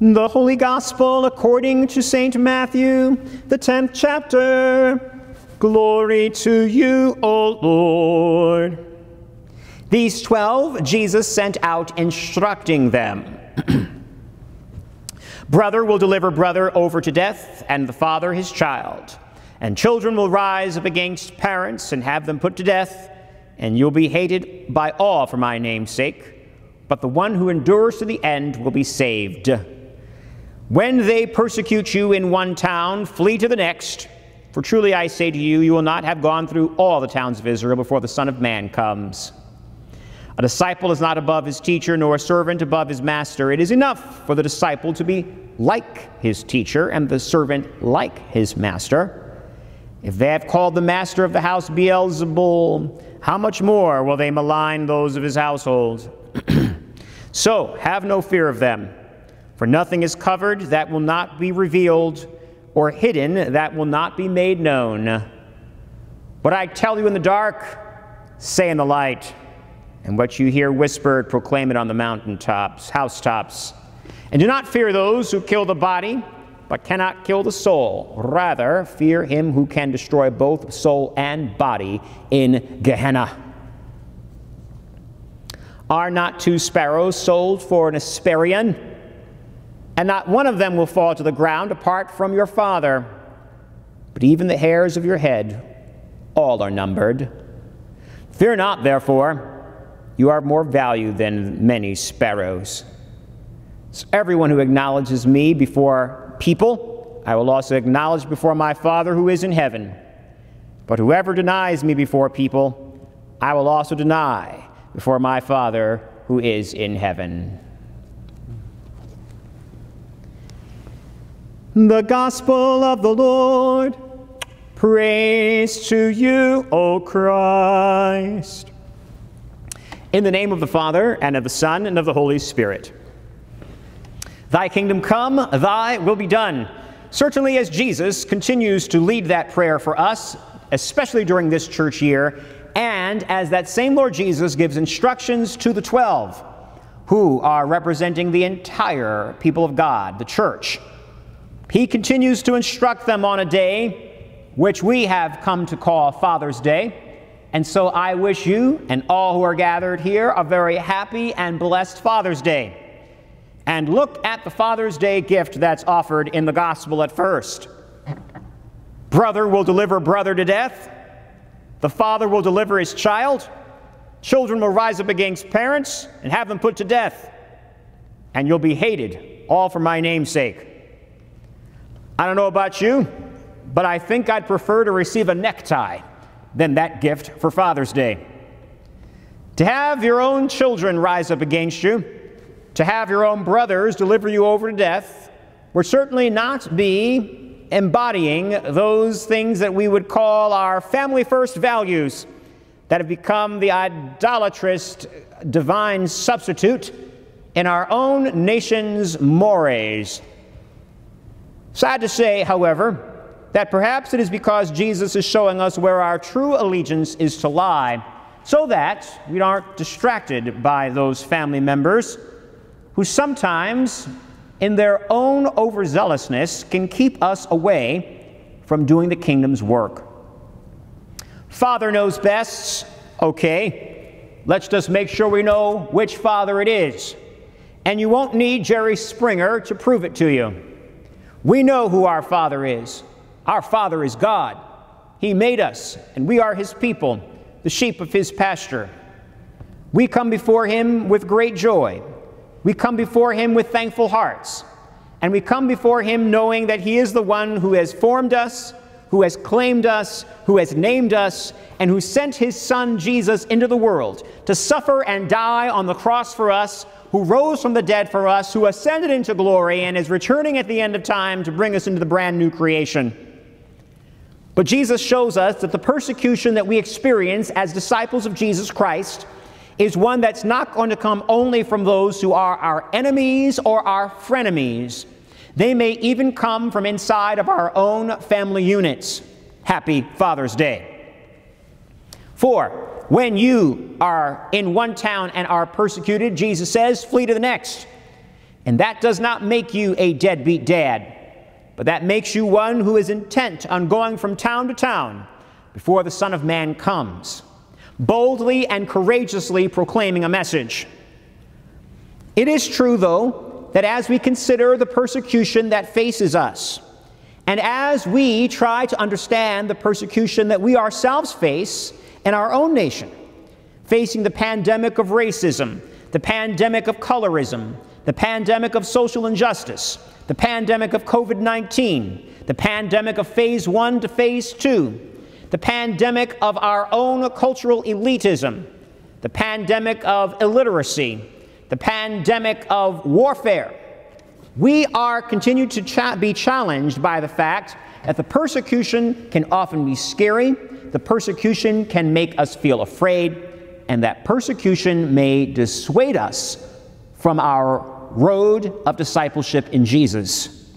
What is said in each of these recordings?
The Holy Gospel according to St. Matthew, the 10th chapter. Glory to you, O Lord. These 12 Jesus sent out, instructing them. Brother will deliver brother over to death, and the father his child. And children will rise up against parents and have them put to death, and you'll be hated by all for my name's sake. But the one who endures to the end will be saved. When they persecute you in one town, flee to the next. For truly I say to you, you will not have gone through all the towns of Israel before the Son of Man comes. A disciple is not above his teacher, nor a servant above his master. It is enough for the disciple to be like his teacher, and the servant like his master. If they have called the master of the house Beelzebul, how much more will they malign those of his household? So have no fear of them, for nothing is covered that will not be revealed, or hidden that will not be made known. What I tell you in the dark, say in the light, and what you hear whispered, proclaim it on the mountaintops, housetops. And do not fear those who kill the body, but cannot kill the soul. Rather, fear him who can destroy both soul and body in Gehenna. Are not two sparrows sold for an assarion? And not one of them will fall to the ground apart from your Father. But even the hairs of your head, all are numbered. Fear not, therefore, you are more valuable than many sparrows. So everyone who acknowledges me before people, I will also acknowledge before my Father who is in heaven. But whoever denies me before people, I will also deny before my Father who is in heaven. The Gospel of the Lord. Praise to you, O Christ. In the name of the Father, and of the Son, and of the Holy Spirit. Thy kingdom come, thy will be done. Certainly, as Jesus continues to lead that prayer for us, especially during this church year, and as that same Lord Jesus gives instructions to the 12, who are representing the entire people of God, the church, he continues to instruct them on a day which we have come to call Father's Day. And so I wish you and all who are gathered here a very happy and blessed Father's Day. And look at the Father's Day gift that's offered in the gospel at first. Brother will deliver brother to death. The father will deliver his child. Children will rise up against parents and have them put to death. And you'll be hated, all for my name's sake. I don't know about you, but I think I'd prefer to receive a necktie than that gift for Father's Day. To have your own children rise up against you, to have your own brothers deliver you over to death, would certainly not be embodying those things that we would call our family-first values that have become the idolatrous divine substitute in our own nation's mores. Sad to say, however, that perhaps it is because Jesus is showing us where our true allegiance is to lie, so that we aren't distracted by those family members who sometimes, in their own overzealousness, can keep us away from doing the kingdom's work. Father knows best. Okay, let's just make sure we know which father it is. And you won't need Jerry Springer to prove it to you. We know who our Father is. Our Father is God. He made us, and we are His people, the sheep of His pasture. We come before Him with great joy. We come before Him with thankful hearts. And we come before Him knowing that He is the one who has formed us, who has claimed us, who has named us, and who sent His Son Jesus into the world to suffer and die on the cross for us, who rose from the dead for us, who ascended into glory, and is returning at the end of time to bring us into the brand new creation. But Jesus shows us that the persecution that we experience as disciples of Jesus Christ is one that's not going to come only from those who are our enemies or our frenemies. They may even come from inside of our own family units. Happy Father's Day. For when you are in one town and are persecuted, Jesus says, flee to the next. And that does not make you a deadbeat dad, but that makes you one who is intent on going from town to town before the Son of Man comes, boldly and courageously proclaiming a message. It is true, though, that as we consider the persecution that faces us, and as we try to understand the persecution that we ourselves face in our own nation, facing the pandemic of racism, the pandemic of colorism, the pandemic of social injustice, the pandemic of COVID-19, the pandemic of phase 1 to phase 2, the pandemic of our own cultural elitism, the pandemic of illiteracy, the pandemic of warfare, we are continued to be challenged by the fact that the persecution can often be scary, the persecution can make us feel afraid, and that persecution may dissuade us from our road of discipleship in Jesus.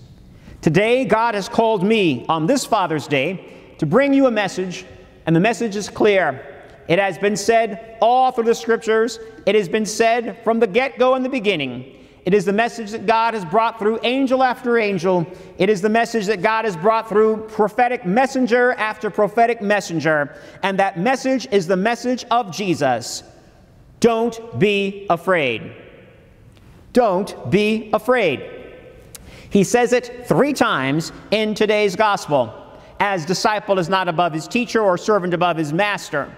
Today, God has called me on this Father's Day to bring you a message, and the message is clear. It has been said all through the Scriptures. It has been said from the get-go in the beginning. It is the message that God has brought through angel after angel. It is the message that God has brought through prophetic messenger after prophetic messenger. And that message is the message of Jesus. Don't be afraid. Don't be afraid. He says it 3 times in today's gospel. As disciple is not above his teacher or servant above his master.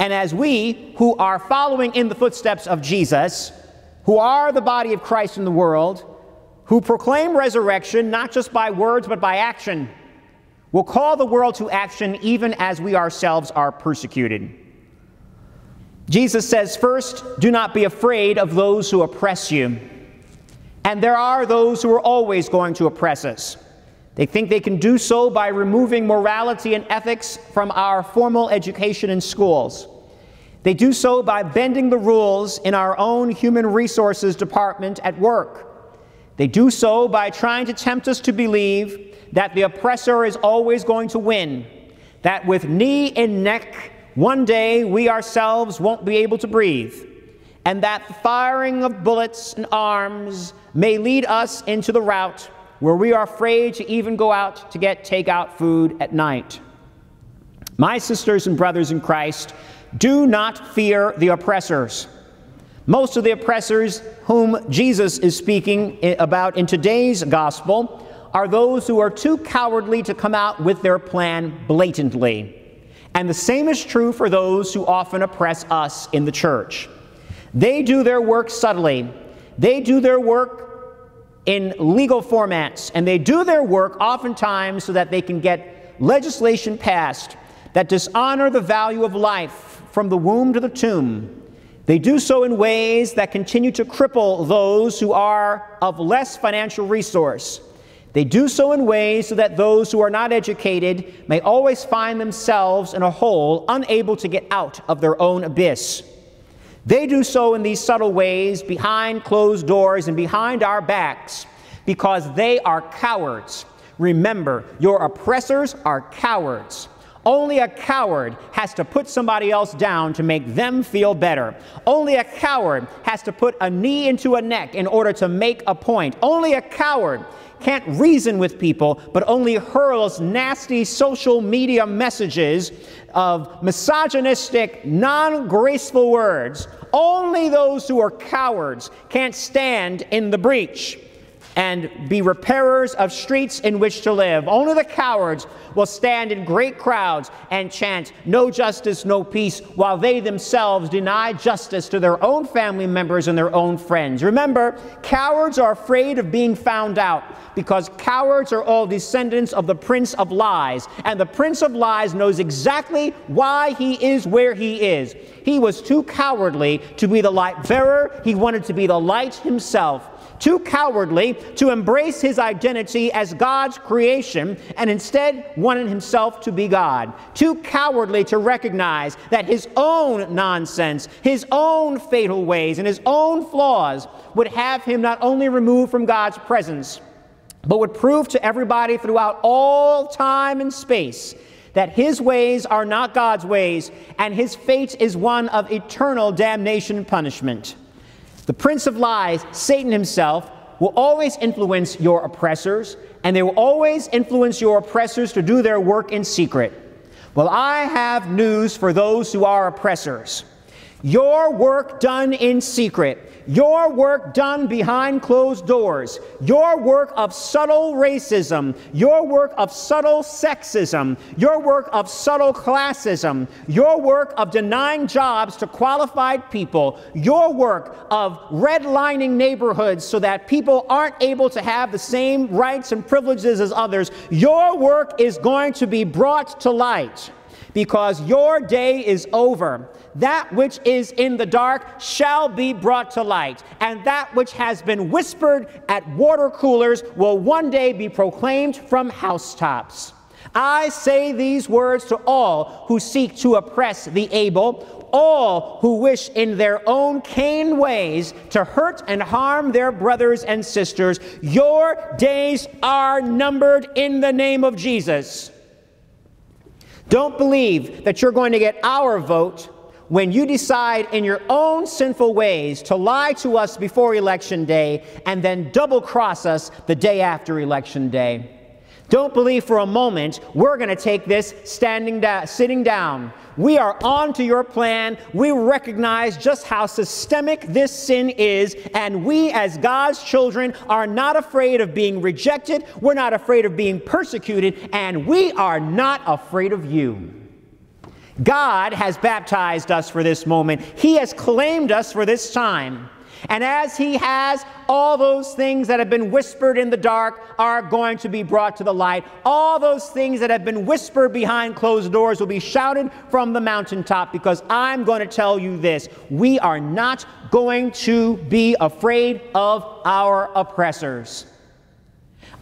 And as we who are following in the footsteps of Jesus, who are the body of Christ in the world, who proclaim resurrection not just by words but by action, will call the world to action even as we ourselves are persecuted. Jesus says, first, do not be afraid of those who oppress you. And there are those who are always going to oppress us. They think they can do so by removing morality and ethics from our formal education in schools. They do so by bending the rules in our own human resources department at work. They do so by trying to tempt us to believe that the oppressor is always going to win, that with knee and neck, one day we ourselves won't be able to breathe, and that the firing of bullets and arms may lead us into the rout where we are afraid to even go out to get takeout food at night. My sisters and brothers in Christ, do not fear the oppressors. Most of the oppressors whom Jesus is speaking about in today's gospel are those who are too cowardly to come out with their plan blatantly. And the same is true for those who often oppress us in the church. They do their work subtly. They do their work in legal formats, and they do their work oftentimes so that they can get legislation passed that dishonor the value of life from the womb to the tomb. They do so in ways that continue to cripple those who are of less financial resource. They do so in ways so that those who are not educated may always find themselves in a hole, unable to get out of their own abyss. They do so in these subtle ways behind closed doors and behind our backs because they are cowards. Remember, your oppressors are cowards. Only a coward has to put somebody else down to make them feel better. Only a coward has to put a knee into a neck in order to make a point. Only a coward can't reason with people, but only hurls nasty social media messages of misogynistic, non-graceful words. Only those who are cowards can't stand in the breach and be repairers of streets in which to live. Only the cowards will stand in great crowds and chant, "No justice, no peace," while they themselves deny justice to their own family members and their own friends. Remember, cowards are afraid of being found out because cowards are all descendants of the Prince of Lies, and the Prince of Lies knows exactly why he is where he is. He was too cowardly to be the light bearer. He wanted to be the light himself. Too cowardly to embrace his identity as God's creation and instead wanted himself to be God. Too cowardly to recognize that his own nonsense, his own fatal ways, and his own flaws would have him not only removed from God's presence, but would prove to everybody throughout all time and space that his ways are not God's ways, and his fate is one of eternal damnation and punishment. The Prince of Lies, Satan himself, will always influence your oppressors, and they will always influence your oppressors to do their work in secret. Well, I have news for those who are oppressors. Your work done in secret, your work done behind closed doors, your work of subtle racism, your work of subtle sexism, your work of subtle classism, your work of denying jobs to qualified people, your work of redlining neighborhoods so that people aren't able to have the same rights and privileges as others, your work is going to be brought to light. Because your day is over. That which is in the dark shall be brought to light, and that which has been whispered at water coolers will one day be proclaimed from housetops. I say these words to all who seek to oppress the able, all who wish in their own Cain ways to hurt and harm their brothers and sisters. Your days are numbered in the name of Jesus. Don't believe that you're going to get our vote when you decide in your own sinful ways to lie to us before Election Day and then double-cross us the day after Election Day. Don't believe for a moment we're going to take this sitting down. We are on to your plan. We recognize just how systemic this sin is, and we as God's children are not afraid of being rejected. We're not afraid of being persecuted, and we are not afraid of you. God has baptized us for this moment. He has claimed us for this time. And as he has, all those things that have been whispered in the dark are going to be brought to the light. All those things that have been whispered behind closed doors will be shouted from the mountaintop, because I'm going to tell you this: we are not going to be afraid of our oppressors.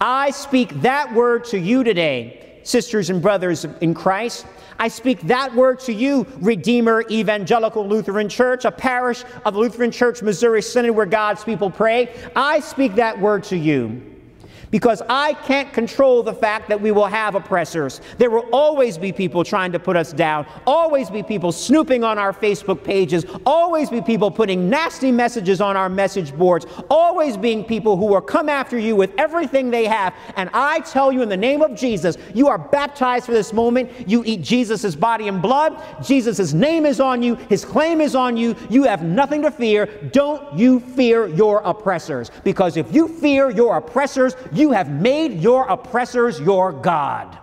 I speak that word to you today, sisters and brothers in Christ. I speak that word to you, Redeemer Evangelical Lutheran Church, a parish of the Lutheran Church—Missouri Synod, where God's people pray. I speak that word to you because I can't control the fact that we will have oppressors. There will always be people trying to put us down, always be people snooping on our Facebook pages, always be people putting nasty messages on our message boards, always being people who will come after you with everything they have. And I tell you in the name of Jesus, you are baptized for this moment. You eat Jesus' body and blood. Jesus' name is on you. His claim is on you. You have nothing to fear. Don't you fear your oppressors, because if you fear your oppressors, you have made your oppressors your God.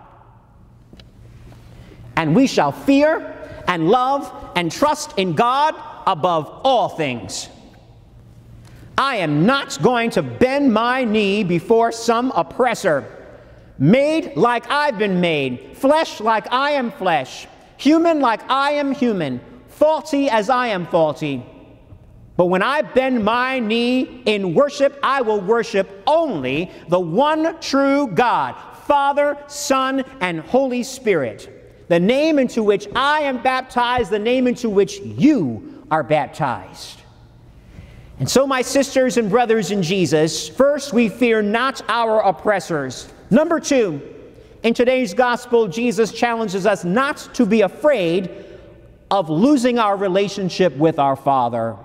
And we shall fear and love and trust in God above all things. I am not going to bend my knee before some oppressor, made like I've been made, flesh like I am flesh, human like I am human, faulty as I am faulty. But when I bend my knee in worship, I will worship only the one true God, Father, Son, and Holy Spirit, the name into which I am baptized, the name into which you are baptized. And so, my sisters and brothers in Jesus, first, we fear not our oppressors. Number two, in today's gospel, Jesus challenges us not to be afraid of losing our relationship with our Father.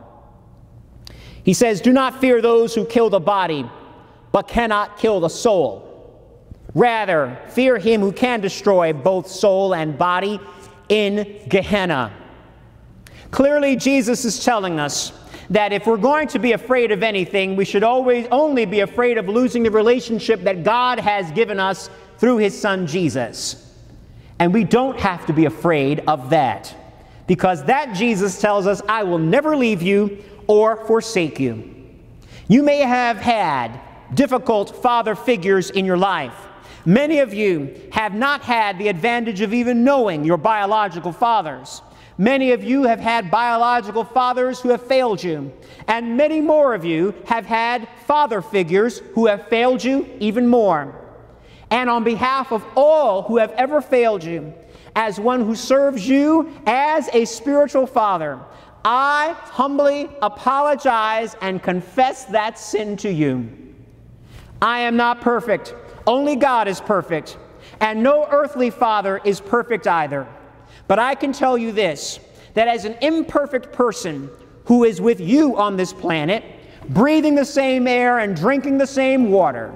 He says, do not fear those who kill the body, but cannot kill the soul. Rather, fear him who can destroy both soul and body in Gehenna. Clearly, Jesus is telling us that if we're going to be afraid of anything, we should always only be afraid of losing the relationship that God has given us through his Son, Jesus. And we don't have to be afraid of that, because that Jesus tells us, I will never leave you or forsake you. You may have had difficult father figures in your life. Many of you have not had the advantage of even knowing your biological fathers. Many of you have had biological fathers who have failed you, and many more of you have had father figures who have failed you even more. And on behalf of all who have ever failed you, as one who serves you as a spiritual father, I humbly apologize and confess that sin to you. I am not perfect. Only God is perfect, and no earthly father is perfect either. But I can tell you this, that as an imperfect person who is with you on this planet, breathing the same air and drinking the same water,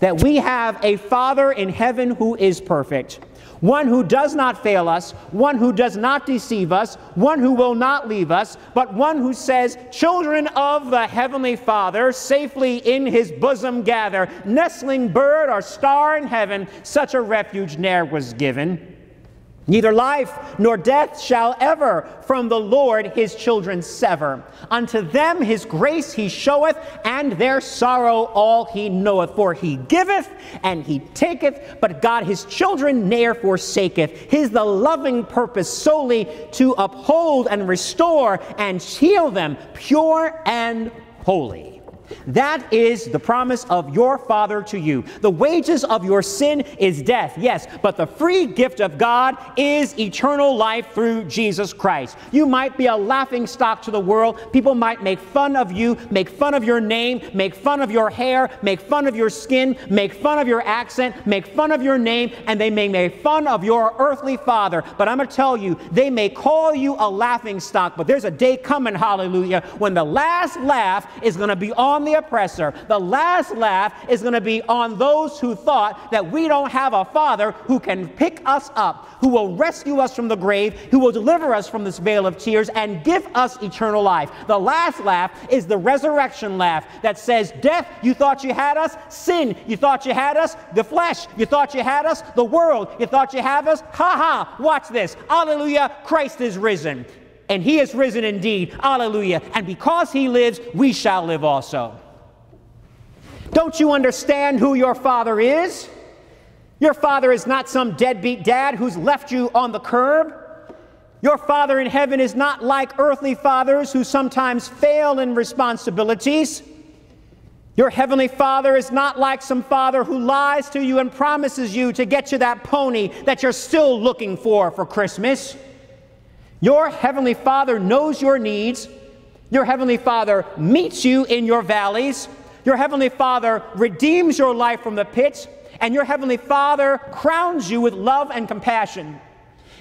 that we have a Father in heaven who is perfect, one who does not fail us, one who does not deceive us, one who will not leave us, but one who says, "Children of the Heavenly Father, safely in his bosom gather, nestling bird or star in heaven, such a refuge ne'er was given. Neither life nor death shall ever from the Lord his children sever. Unto them his grace he showeth, and their sorrow all he knoweth. For he giveth, and he taketh, but God his children ne'er forsaketh. His the loving purpose solely to uphold and restore and heal them, pure and holy." That is the promise of your Father to you. The wages of your sin is death, yes, but the free gift of God is eternal life through Jesus Christ. You might be a laughingstock to the world. People might make fun of you, make fun of your name, make fun of your hair, make fun of your skin, make fun of your accent, make fun of your name, and they may make fun of your earthly father. But I'm going to tell you, they may call you a laughingstock, but there's a day coming, hallelujah, when the last laugh is going to be on the oppressor. The last laugh is going to be on those who thought that we don't have a Father who can pick us up, who will rescue us from the grave, who will deliver us from this veil of tears and give us eternal life. The last laugh is the resurrection laugh that says, death, you thought you had us, sin, you thought you had us, the flesh, you thought you had us, the world, you thought you had us, ha ha, watch this, hallelujah, Christ is risen. And he is risen indeed, hallelujah. And because he lives, we shall live also. Don't you understand who your Father is? Your Father is not some deadbeat dad who's left you on the curb. Your Father in heaven is not like earthly fathers who sometimes fail in responsibilities. Your Heavenly Father is not like some father who lies to you and promises you to get you that pony that you're still looking for Christmas. Your Heavenly Father knows your needs. Your Heavenly Father meets you in your valleys. Your Heavenly Father redeems your life from the pit. And your Heavenly Father crowns you with love and compassion.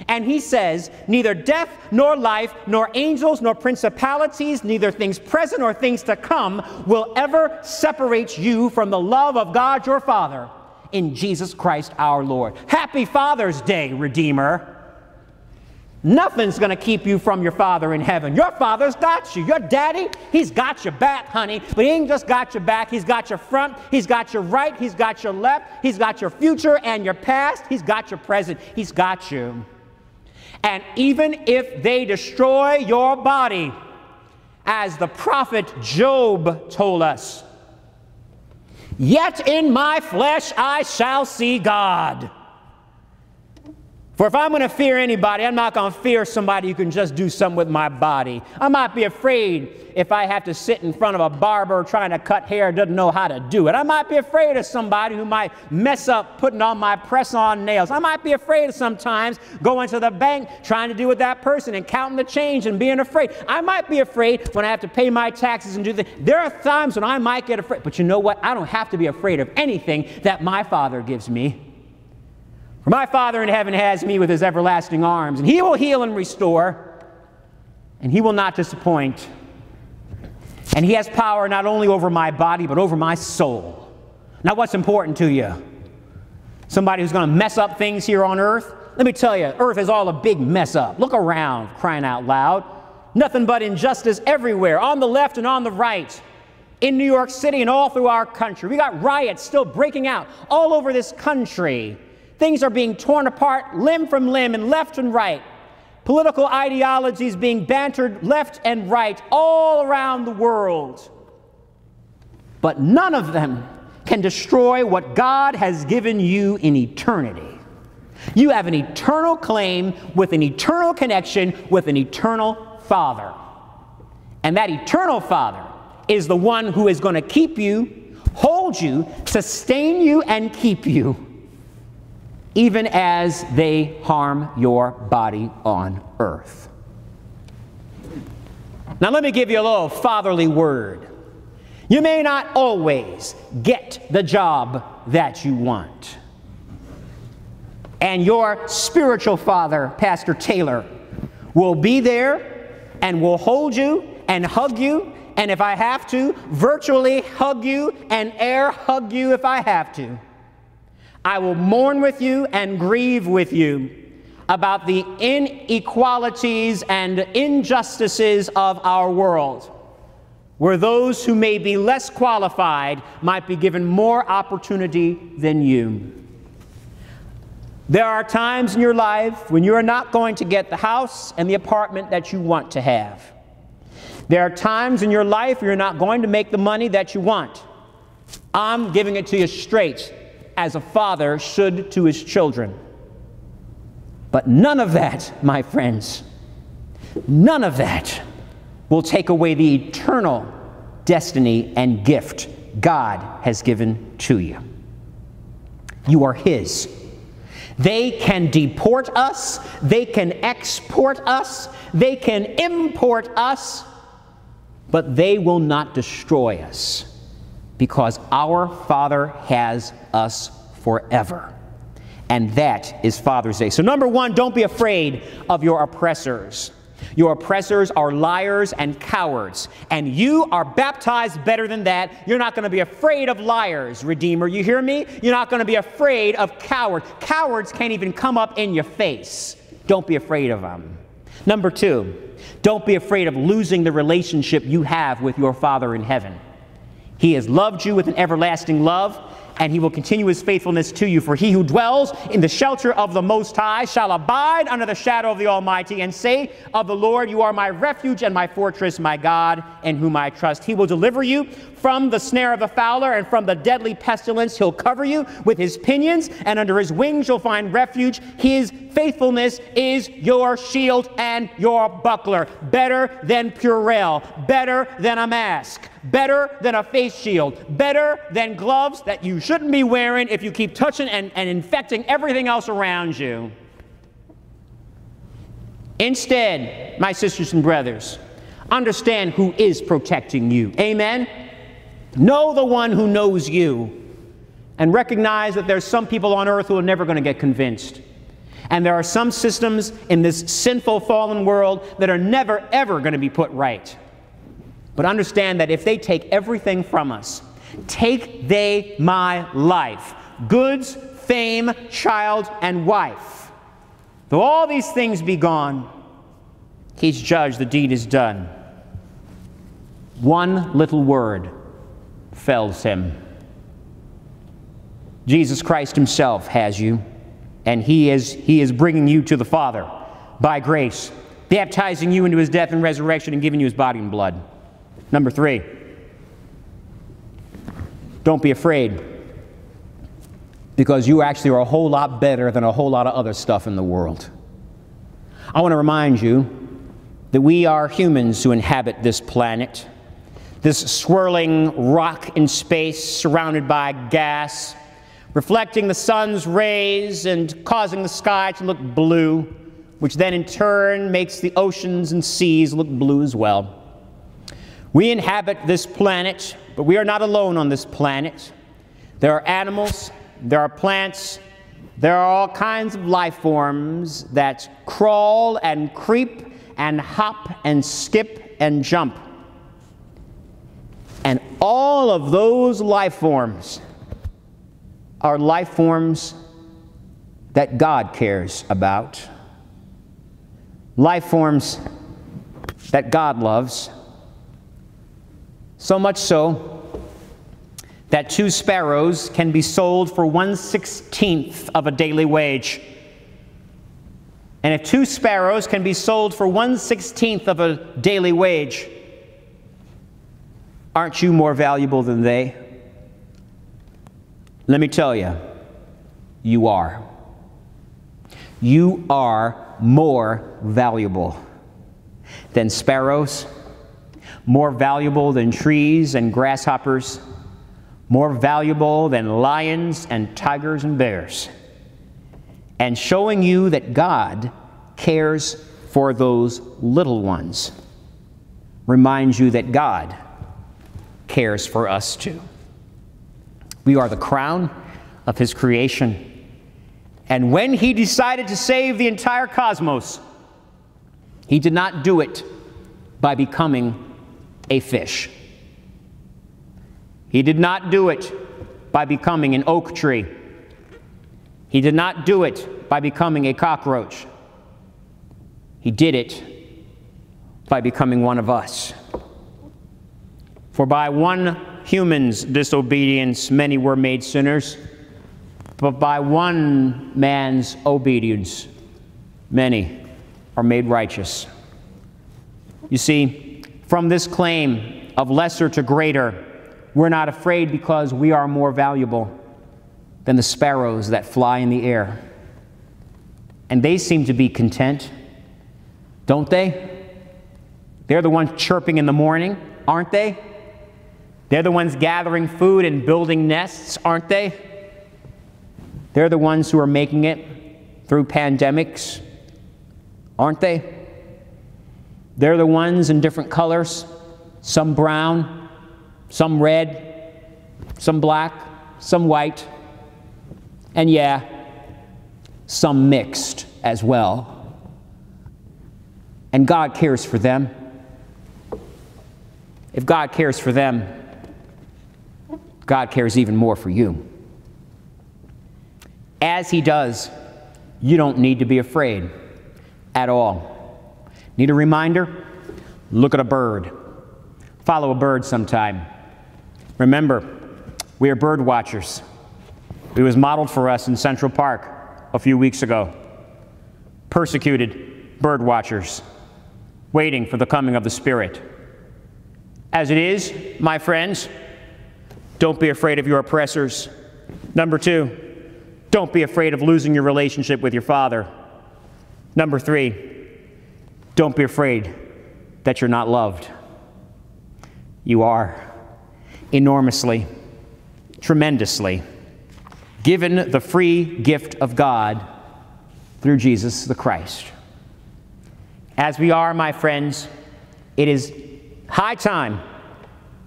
And he says, neither death nor life, nor angels nor principalities, neither things present nor things to come will ever separate you from the love of God your Father in Jesus Christ our Lord. Happy Father's Day, Redeemer. Nothing's going to keep you from your Father in heaven. Your Father's got you. Your daddy, he's got your back, honey. But he ain't just got your back. He's got your front. He's got your right. He's got your left. He's got your future and your past. He's got your present. He's got you. And even if they destroy your body, as the prophet Job told us, yet in my flesh I shall see God. For if I'm going to fear anybody, I'm not going to fear somebody who can just do something with my body. I might be afraid if I have to sit in front of a barber trying to cut hair, doesn't know how to do it. I might be afraid of somebody who might mess up putting on my press-on nails. I might be afraid of sometimes going to the bank trying to deal with that person and counting the change and being afraid. I might be afraid when I have to pay my taxes and do things. There are times when I might get afraid. But you know what? I don't have to be afraid of anything that my Father gives me. For my Father in heaven has me with his everlasting arms, and he will heal and restore, and he will not disappoint. And he has power not only over my body, but over my soul. Now, what's important to you? Somebody who's going to mess up things here on earth? Let me tell you, earth is all a big mess up. Look around, crying out loud. Nothing but injustice everywhere, on the left and on the right. In New York City and all through our country. We got riots still breaking out all over this country. Things are being torn apart limb from limb and left and right. Political ideologies being bantered left and right all around the world. But none of them can destroy what God has given you in eternity. You have an eternal claim with an eternal connection with an eternal Father. And that eternal Father is the one who is going to keep you, hold you, sustain you, and keep you, even as they harm your body on earth. Now let me give you a little fatherly word. You may not always get the job that you want. And your spiritual father, Pastor Taylor, will be there and will hold you and hug you and if I have to, virtually hug you and air hug you if I have to. I will mourn with you and grieve with you about the inequalities and injustices of our world, where those who may be less qualified might be given more opportunity than you. There are times in your life when you are not going to get the house and the apartment that you want to have. There are times in your life you're not going to make the money that you want. I'm giving it to you straight, as a father should to his children. But none of that, my friends, none of that will take away the eternal destiny and gift God has given to you. You are His. They can deport us, they can export us, they can import us, but they will not destroy us, because our Father has us forever. And that is Father's Day. So number one, don't be afraid of your oppressors. Your oppressors are liars and cowards, and you are baptized better than that. You're not going to be afraid of liars, Redeemer. You hear me? You're not going to be afraid of cowards. Cowards can't even come up in your face. Don't be afraid of them. Number two, don't be afraid of losing the relationship you have with your Father in heaven. He has loved you with an everlasting love, and He will continue His faithfulness to you. For he who dwells in the shelter of the Most High shall abide under the shadow of the Almighty, and say of the Lord, You are my refuge and my fortress, my God, in whom I trust. He will deliver you from the snare of the fowler and from the deadly pestilence. He'll cover you with His pinions, and under His wings you'll find refuge. His faithfulness is your shield and your buckler. Better than Purell, better than a mask, better than a face shield, better than gloves that you shouldn't be wearing if you keep touching and infecting everything else around you. Instead, my sisters and brothers, understand who is protecting you. Amen? Know the one who knows you, and recognize that there's some people on earth who are never going to get convinced. And there are some systems in this sinful, fallen world that are never, ever going to be put right. But understand that if they take everything from us, take they my life, goods, fame, child, and wife. Though all these things be gone, he's judged, the deed is done. One little word fells him. Jesus Christ Himself has you, and He is bringing you to the Father by grace, baptizing you into His death and resurrection, and giving you His body and blood. Number three, don't be afraid, because you actually are a whole lot better than a whole lot of other stuff in the world. I want to remind you that we are humans who inhabit this planet, this swirling rock in space surrounded by gas, reflecting the sun's rays and causing the sky to look blue, which then in turn makes the oceans and seas look blue as well. We inhabit this planet, but we are not alone on this planet. There are animals, there are plants, there are all kinds of life forms that crawl and creep and hop and skip and jump. And all of those life forms are life forms that God cares about, life forms that God loves, so much so that 2 sparrows can be sold for 1/16 of a daily wage. And if 2 sparrows can be sold for 1/16 of a daily wage, aren't you more valuable than they? Let me tell you, you are. You are more valuable than sparrows, more valuable than trees and grasshoppers, more valuable than lions and tigers and bears. And showing you that God cares for those little ones reminds you that God cares for us too. We are the crown of His creation. And when He decided to save the entire cosmos, He did not do it by becoming a fish. He did not do it by becoming an oak tree. He did not do it by becoming a cockroach. He did it by becoming one of us. For by one human's disobedience many were made sinners, but by one man's obedience many are made righteous. You see, from this claim of lesser to greater, we're not afraid because we are more valuable than the sparrows that fly in the air. And they seem to be content, don't they? They're the ones chirping in the morning, aren't they? They're the ones gathering food and building nests, aren't they? They're the ones who are making it through pandemics, aren't they? They're the ones in different colors, some brown, some red, some black, some white, and yeah, some mixed as well. And God cares for them. If God cares for them, God cares even more for you. As He does, you don't need to be afraid at all. Need a reminder? Look at a bird. Follow a bird sometime. Remember, we are bird watchers. It was modeled for us in Central Park a few weeks ago. Persecuted bird watchers, waiting for the coming of the Spirit. As it is, my friends, don't be afraid of your oppressors. Number 2, don't be afraid of losing your relationship with your father. Number 3, don't be afraid that you're not loved. You are enormously, tremendously given the free gift of God through Jesus the Christ. As we are, my friends, it is high time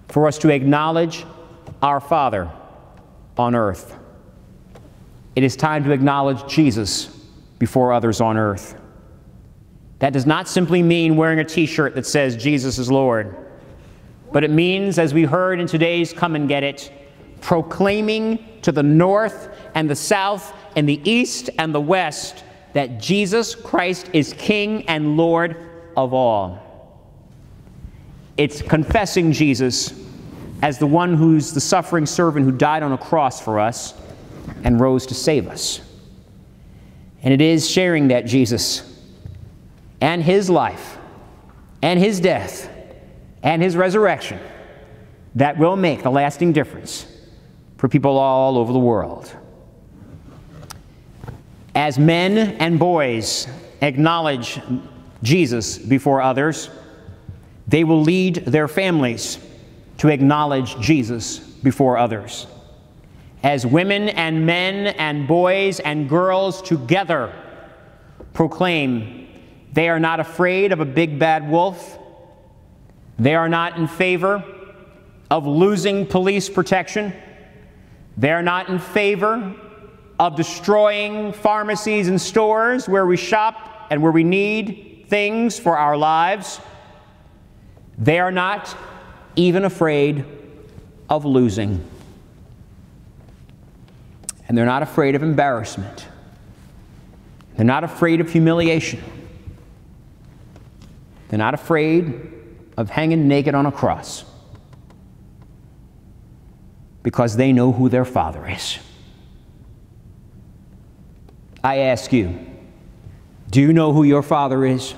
for us to acknowledge our Father on earth. It is time to acknowledge Jesus before others on earth. That does not simply mean wearing a t-shirt that says Jesus is Lord, but it means, as we heard in today's Come and Get It, proclaiming to the north and the south and the east and the west that Jesus Christ is King and Lord of all. It's confessing Jesus as the one who's the suffering servant who died on a cross for us and rose to save us. And it is sharing that Jesus and His life and His death and His resurrection that will make a lasting difference for people all over the world. As men and boys acknowledge Jesus before others, they will lead their families to acknowledge Jesus before others. As women and men and boys and girls together proclaim they are not afraid of a big bad wolf, they are not in favor of losing police protection, they are not in favor of destroying pharmacies and stores where we shop and where we need things for our lives, they are not even afraid of losing. And they're not afraid of embarrassment. They're not afraid of humiliation. They're not afraid of hanging naked on a cross, because they know who their Father is. I ask you, do you know who your Father is?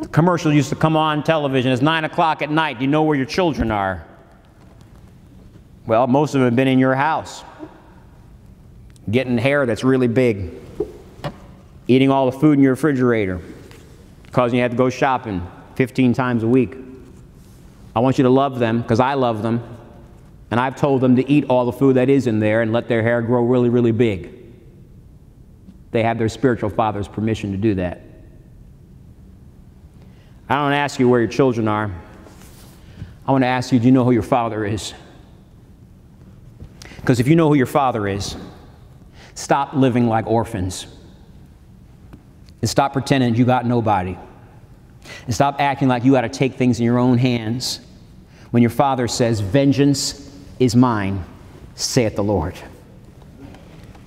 The commercial used to come on television. It's 9 o'clock at night. Do you know where your children are? Well, most of them have been in your house, getting hair that's really big, eating all the food in your refrigerator, causing you to have to go shopping 15 times a week. I want you to love them, because I love them, and I've told them to eat all the food that is in there and let their hair grow really, really big. They have their spiritual father's permission to do that. I don't ask you where your children are. I want to ask you, do you know who your Father is? Because if you know who your Father is, stop living like orphans and stop pretending you got nobody And stop acting like you ought to take things in your own hands when your Father says, vengeance is mine, saith the Lord.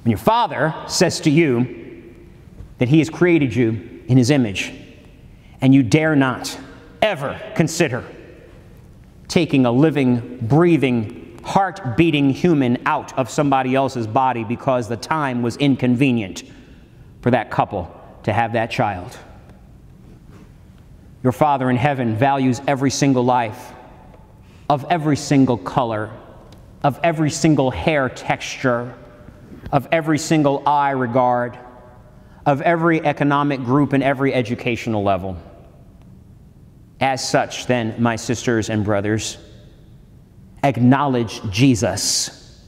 When your Father says to you that He has created you in His image, and you dare not ever consider taking a living, breathing, heart-beating human out of somebody else's body because the time was inconvenient for that couple to have that child. Your Father in heaven values every single life, of every single color, of every single hair texture, of every single eye regard, of every economic group and every educational level. As such, then, my sisters and brothers, acknowledge Jesus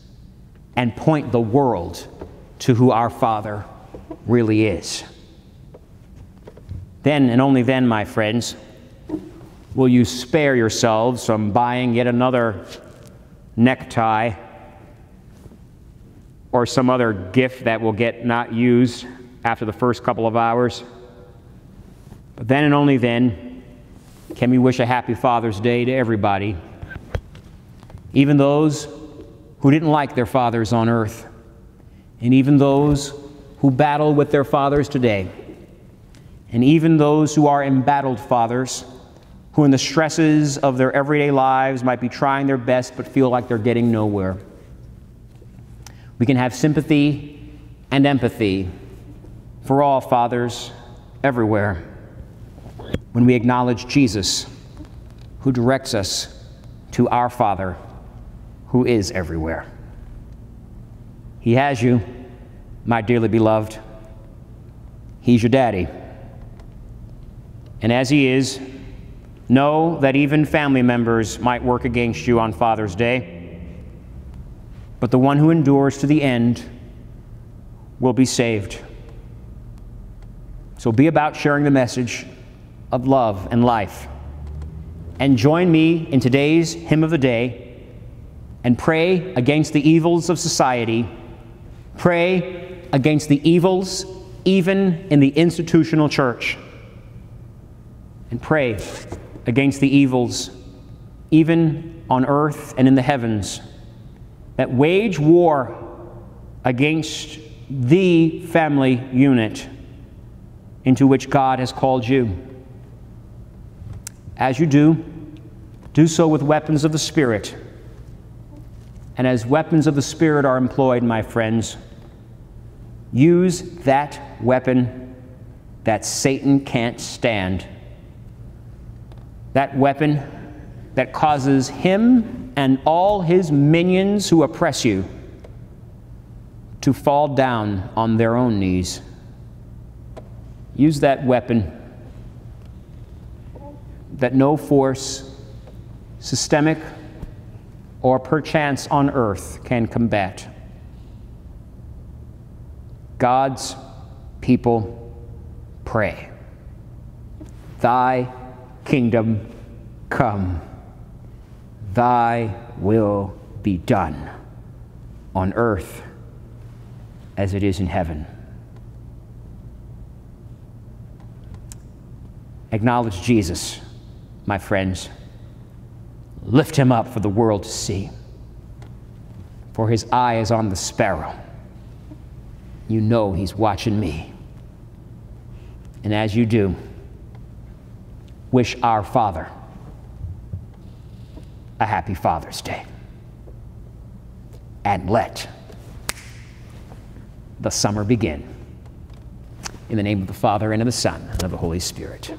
and point the world to who our Father really is. Then, and only then, my friends, will you spare yourselves from buying yet another necktie or some other gift that will get not used after the first couple of hours. But then and only then can we wish a happy Father's Day to everybody, even those who didn't like their fathers on earth, and even those who battle with their fathers today, and even those who are embattled fathers, who in the stresses of their everyday lives might be trying their best but feel like they're getting nowhere. We can have sympathy and empathy for all fathers everywhere when we acknowledge Jesus, who directs us to our Father, who is everywhere. He has you, my dearly beloved. He's your daddy. And as He is, know that even family members might work against you on Father's Day, but the one who endures to the end will be saved. So be about sharing the message of love and life. And join me in today's hymn of the day, and pray against the evils of society. Pray against the evils even in the institutional church. And pray against the evils, even on earth and in the heavens, that wage war against the family unit into which God has called you. As you do, do so with weapons of the Spirit. And as weapons of the Spirit are employed, my friends, use that weapon that Satan can't stand. That weapon that causes him and all his minions who oppress you to fall down on their own knees. Use that weapon that no force, systemic or perchance on earth, can combat. God's people pray. Thy kingdom come, thy will be done on earth as it is in heaven. Acknowledge Jesus, my friends. Lift Him up for the world to see, for His eye is on the sparrow. You know He's watching me. And as you do, wish our Father a happy Father's Day. And let the summer begin. In the name of the Father, and of the Son, and of the Holy Spirit.